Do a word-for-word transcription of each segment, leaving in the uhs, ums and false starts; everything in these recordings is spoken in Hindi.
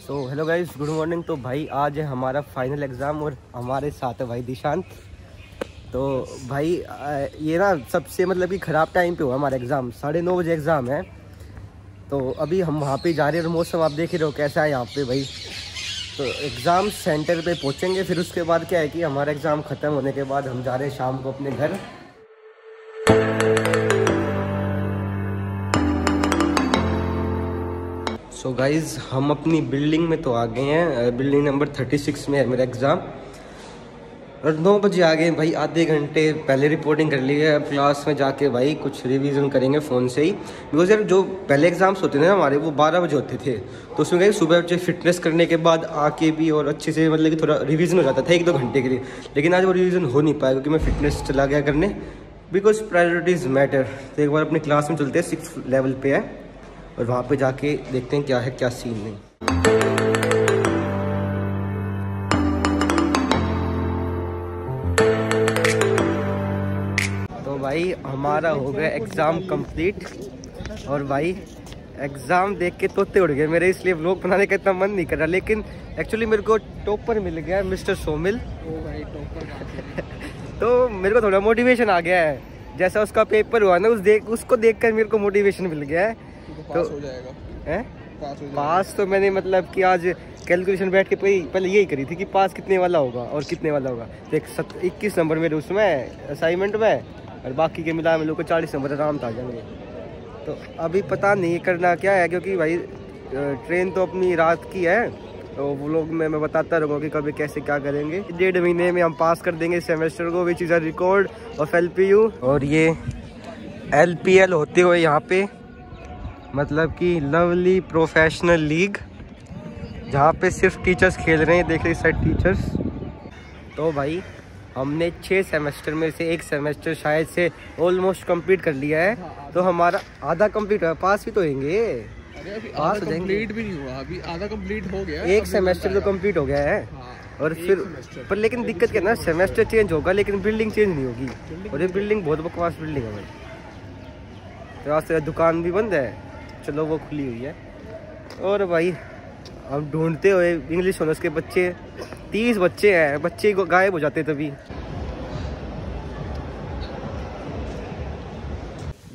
सो हेलो गाइज, गुड मॉर्निंग। तो भाई आज है हमारा फाइनल एग्ज़ाम और हमारे साथ है भाई दिशांत। तो भाई ये ना सबसे मतलब कि ख़राब टाइम पे हुआ हमारा एग्ज़ाम, साढ़े नौ बजे एग्ज़ाम है। तो अभी हम वहाँ पे जा रहे हैं और मौसम आप देख रहे हो कैसा है यहाँ पे भाई। तो एग्ज़ाम सेंटर पे पहुँचेंगे, फिर उसके बाद क्या है कि हमारा एग्ज़ाम ख़त्म होने के बाद हम जा रहे हैं शाम को अपने घर। सो so गाइज़, हम अपनी बिल्डिंग में तो आ गए हैं, बिल्डिंग नंबर छत्तीस में है मेरा एग्ज़ाम और नौ बजे आ गए भाई। आधे घंटे पहले रिपोर्टिंग कर ली है, अब क्लास में जाके भाई कुछ रिवीजन करेंगे फ़ोन से ही। बिकॉज यार जो पहले एग्ज़ाम्स होते थे ना हमारे, वो बारह बजे होते थे। तो उसमें गई सुबह बच्चे फिटनेस करने के बाद आके भी और अच्छे से मतलब कि थोड़ा रिवीजन हो जाता था एक दो घंटे के लिए। लेकिन आज वो रिवीजन हो नहीं पाया क्योंकि मैं फिटनेस चला गया करने, बिकॉज प्रायोरिटीज़ मैटर। तो एक बार अपनी क्लास में चलते हैं, सिक्स लेवल पर है और वहाँ पे जाके देखते हैं क्या है क्या सीन नहीं। तो भाई हमारा हो गया एग्ज़ाम कंप्लीट और भाई एग्ज़ाम देख के तोते उड़ गए मेरे, इसलिए व्लॉग बनाने का इतना मन नहीं कर रहा। लेकिन एक्चुअली मेरे को टॉपर मिल गया मिस्टर सोमिल। ओ भाई टॉपर तो मेरे को थोड़ा मोटिवेशन आ गया है, जैसा उसका पेपर हुआ ना उस देख उसको देख कर मेरे को मोटिवेशन मिल गया है। तो हो जाएगा है पास, हो जाएगा। पास तो मैंने मतलब कि आज कैलकुलेशन बैठ के पहले यही करी थी कि पास कितने वाला होगा और कितने वाला होगा। तो एक सत, इक्कीस नंबर मेरे उसमें असाइनमेंट में और बाकी के मिला मेरे को चालीस नंबर आराम था जाएंगे। तो अभी पता नहीं करना क्या है, क्योंकि भाई ट्रेन तो अपनी रात की है। तो वो लोग मैं मैं बताता रहूँगा कि कभी कैसे क्या करेंगे। डेढ़ महीने में हम पास कर देंगे इस सेमेस्टर को, which is a record of L P U. और ये एल पी एल होते हुए यहाँ पे मतलब कि लवली प्रोफेशनल लीग, जहाँ पे सिर्फ टीचर्स खेल रहे हैं, देख रहे साइड टीचर्स। तो भाई हमने छः सेमेस्टर में से एक सेमेस्टर शायद से ऑलमोस्ट कंप्लीट कर लिया है। तो हमारा आधा कंप्लीट हुआ, पास भी तो होंगे। पास हो जाएंगे, कंप्लीट भी नहीं हुआ, अभी आधा कंप्लीट हो गया, एक सेमेस्टर तो कंप्लीट हो गया है। और फिर पर लेकिन दिक्कत क्या है ना, सेमेस्टर चेंज होगा लेकिन बिल्डिंग चेंज नहीं होगी। और ये बिल्डिंग बहुत बकवास बिल्डिंग है भाई। तो आज से दुकान भी बंद है, चलो वो खुली हुई है। और भाई हम ढूंढते हुए इंग्लिश ऑनर्स के बच्चे तीस बच्चे हैं, बच्चे गायब हो जाते तभी।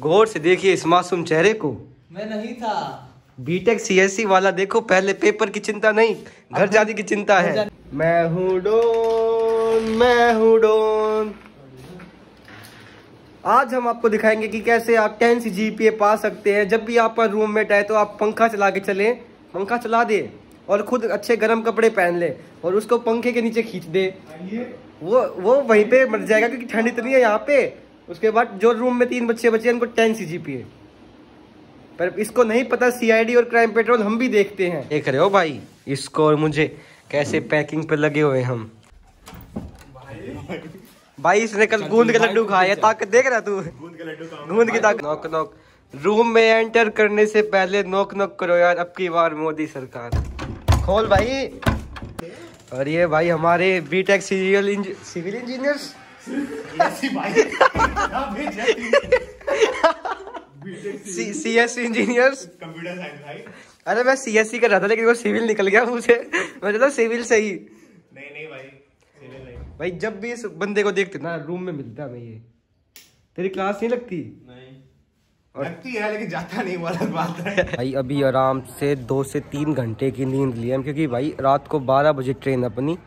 गौर से देखिए इस मासूम चेहरे को, मैं नहीं था। बीटेक सीएससी वाला देखो, पहले पेपर की चिंता नहीं, घर जाने की चिंता है। मैं हूँ डॉन, मैं हूँ डॉन। आज हम आपको दिखाएंगे कि कैसे आप टेन से जीपीए पा सकते हैं। जब भी आपका रूममेट आए तो आप पंखा चला के चलें, पंखा चला दे और खुद अच्छे गर्म कपड़े पहन ले और उसको पंखे के नीचे खींच दे, वो वो वहीं पे मर जाएगा क्योंकि ठंड इतनी है यहाँ पे। उसके बाद जो रूम में तीन बच्चे बचे हैं उनको टेन से जीपीए, पर इसको नहीं पता सीआईडी और क्राइम पेट्रोल हम भी देखते हैं। देख रहे हो भाई इसको और मुझे कैसे पैकिंग पे लगे हुए हम। भाई इसने कल गूंद के लड्डू खाए, ताकत देख रहा तू, गूंद की ताकत। नोक नोक, रूम में एंटर करने से पहले नोक नोक करो यार, अब की बार मोदी सरकार। खोल भाई। और ये भाई हमारे बीटेक सीरियल इंज... civil engineers CSC engineers, computer science भाई। अरे मैं सीएससी कर रहा था लेकिन वो सिविल निकल गया मुझे, मतलब सिविल से ही। नहीं नहीं भाई भाई, जब भी इस बंदे को देखते ना रूम में मिलता है। ये तेरी क्लास नहीं लगती? नहीं और... लगती है लेकिन जाता नहीं, गलत बात है भाई। अभी आराम से दो से तीन घंटे की नींद ली हम, क्योंकि भाई रात को बारह बजे ट्रेन अपनी।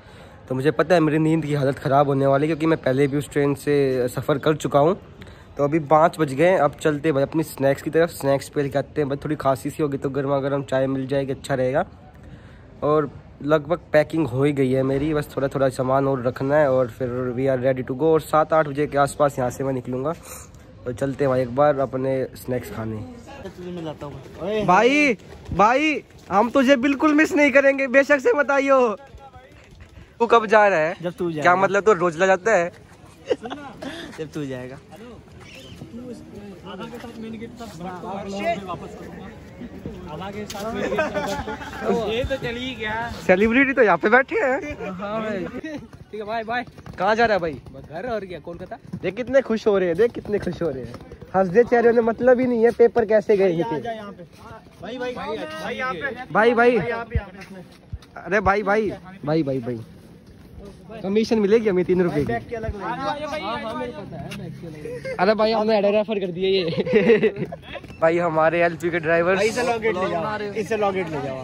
तो मुझे पता है मेरी नींद की हालत ख़राब होने वाली, क्योंकि मैं पहले भी उस ट्रेन से सफ़र कर चुका हूँ। तो अभी पाँच बज गए, अब चलते भाई अपनी स्नैक्स की तरफ। स्नैक्स पे लेके आते हैं भाई, थोड़ी खांसी सी होगी तो गर्मा गर्म चाय मिल जाएगी, अच्छा रहेगा। और लगभग पैकिंग हो ही गई है मेरी, बस थोड़ा थोड़ा सामान और रखना है और फिर we are ready to go. और सात आठ बजे के आसपास यहाँ से मैं निकलूँगा। और चलते हैं भाई एक बार अपने स्नैक्स खाने। भाई, भाई भाई हम तुझे बिल्कुल मिस नहीं करेंगे, बेशक से मत आइयो। तू कब जा रहा है? जब तू जाएगा। क्या मतलब तो रोज ला जाता है? जब तू जाएगा। ये तो चली गया, सेलिब्रिटी तो यहाँ पे बैठे हैं। ठीक है, बाय बाय। कहाँ जा रहा है भाई? घर। और क्या कोलकाता। देख कितने खुश हो रहे हैं, देख कितने खुश हो रहे हैं। हंसते चेहरे ने मतलब ही नहीं है पेपर कैसे गए थे। भाई भाई भाई भाई अरे भाई भाई भाई भाई भाई कमीशन मिलेगी हमें तीन रुपए की। अरे भाई हमने हेडर रेफर कर दिया ये। भाई हमारे एलपी के ड्राइवर इसे लॉकेट ले जाओ, इसे लॉकेट ले जाओ,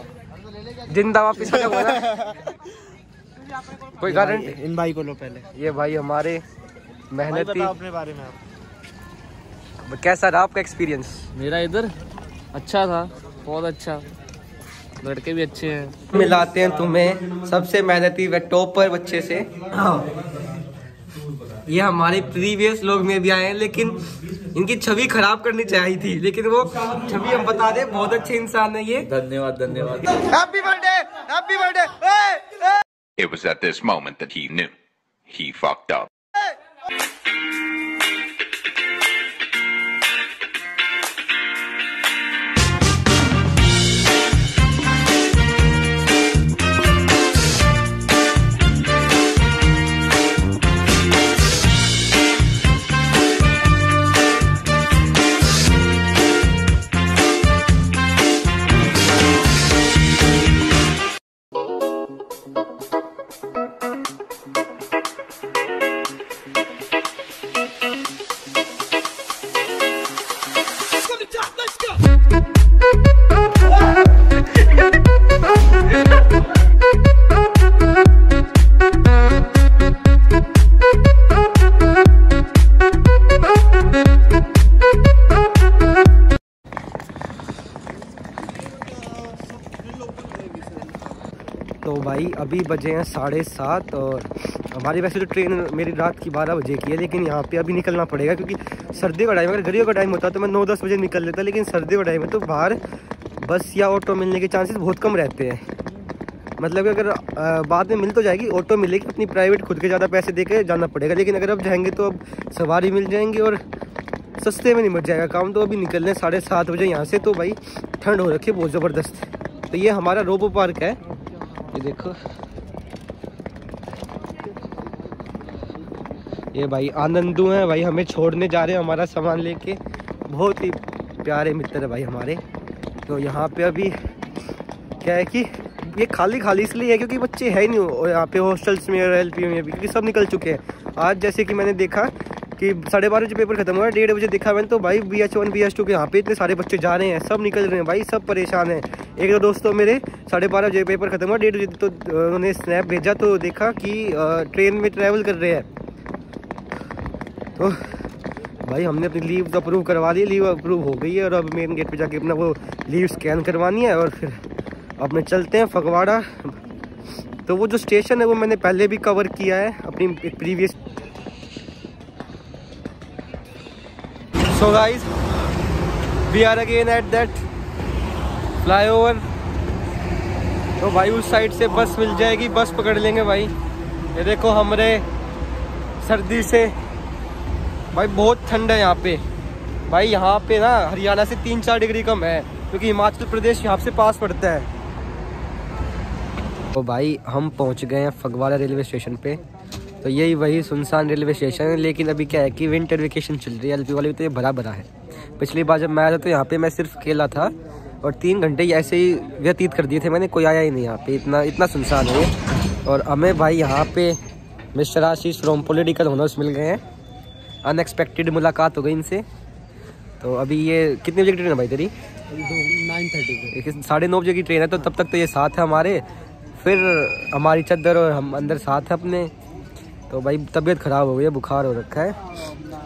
जिंदा वापस आ जाओ कोई गारंटी। इन भाई को लो पहले। ये भाई हमारे मेहनती। अपने बारे में आप कैसा रहा, आपका एक्सपीरियंस? मेरा इधर अच्छा था, बहुत अच्छा, लड़के भी अच्छे हैं। मिलाते हैं तुम्हें सबसे मेहनती व टॉपर बच्चे से। ये हमारे प्रीवियस लोग में भी आए हैं, लेकिन इनकी छवि खराब करनी चाहिए थी, लेकिन वो छवि हम बता दें बहुत अच्छे इंसान है ये। धन्यवाद धन्यवाद। Happy birthday, happy birthday. It was at this moment that he knew he fucked up. तो भाई अभी बजे हैं साढ़े सात और हमारी वैसे तो ट्रेन मेरी रात की बारह बजे की है, लेकिन यहाँ पे अभी निकलना पड़ेगा क्योंकि सर्दी का टाइम। अगर गर्मियों का टाइम होता तो मैं नौ दस बजे निकल लेता, लेकिन सर्दी का टाइम है तो बाहर बस या ऑटो मिलने के चांसेस बहुत कम रहते हैं। मतलब कि अगर बाद में मिल तो जाएगी, ऑटो मिलेगी अपनी प्राइवेट खुद के, ज़्यादा पैसे दे के जाना पड़ेगा, लेकिन अगर अब जाएंगे तो अब सवारी मिल जाएंगी और सस्ते में निपट जाएगा काम। तो अभी निकल रहे हैं साढ़े सात बजे यहाँ से। तो भाई ठंड हो रखी है बहुत ज़बरदस्त। तो ये हमारा रोबो पार्क है, ये देखो। ये भाई आनंदू हैं भाई, हमें छोड़ने जा रहे हैं हमारा सामान लेके। बहुत ही प्यारे मित्र है भाई हमारे। तो यहाँ पे अभी क्या है कि ये खाली खाली इसलिए है क्योंकि बच्चे है ही नहीं यहाँ पे हॉस्टल्स में और एल पी में भी, क्योंकि सब निकल चुके हैं। आज जैसे कि मैंने देखा कि साढ़े बारह बजे पेपर खत्म हुआ, डेढ़ बजे देखा मैंने, तो भाई B H one B H two के यहाँ पे इतने सारे बच्चे जा रहे हैं, सब निकल रहे हैं भाई, सब परेशान हैं। एक दो दोस्तों मेरे साढ़े बारह बजे पेपर खत्म हुआ, डेढ़ बजे तो उन्होंने स्नैप भेजा तो देखा कि ट्रेन में ट्रैवल कर रहे हैं। तो भाई हमने अपनी लीव तो अप्रूव करवा ली, लीव अप्रूव हो गई है और अब मेन गेट पे जाके अपना वो लीव स्कैन करवानी है और फिर अपने चलते हैं फगवाड़ा। तो वो जो स्टेशन है वो मैंने पहले भी कवर किया है अपनी previous. So guys we are again at that flyover. तो भाई उस साइड से बस मिल जाएगी, बस पकड़ लेंगे भाई। ये देखो हमरे सर्दी से भाई बहुत ठंड है यहाँ पे भाई। यहाँ पे ना हरियाणा से तीन चार डिग्री कम है क्योंकि हिमाचल प्रदेश यहाँ से पास पड़ता है। तो भाई हम पहुँच गए हैं फगवाड़ा रेलवे स्टेशन पे। तो यही वही सुनसान रेलवे स्टेशन है, लेकिन अभी क्या है कि विंटर वेकेशन चल रही है, एलपी वाले भी तो ये भरा भरा है। पिछली बार जब मैं आया था तो यहाँ पे मैं सिर्फ अकेला था और तीन घंटे ऐसे ही व्यतीत कर दिए थे मैंने, कोई आया ही नहीं यहाँ पे, इतना इतना सुनसान है। और हमें भाई यहाँ पे mister Ashish from political honours मिल गए हैं, अनएक्सपेक्टेड मुलाकात हो गई इनसे। तो अभी ये कितने बजे की ट्रेन है भाई तेरी? नाइन थर्टी साढ़े नौ बजे की ट्रेन है। तो तब तक तो ये साथ है हमारे, फिर हमारी चादर और हम अंदर साथ है अपने। तो भाई तबीयत ख़राब हो गई है, बुखार हो रखा है।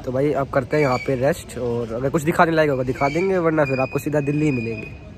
तो भाई आप करते हैं यहाँ पे रेस्ट, और अगर कुछ दिखाने लायक होगा दिखा देंगे, वरना फिर आपको सीधा दिल्ली ही मिलेंगे।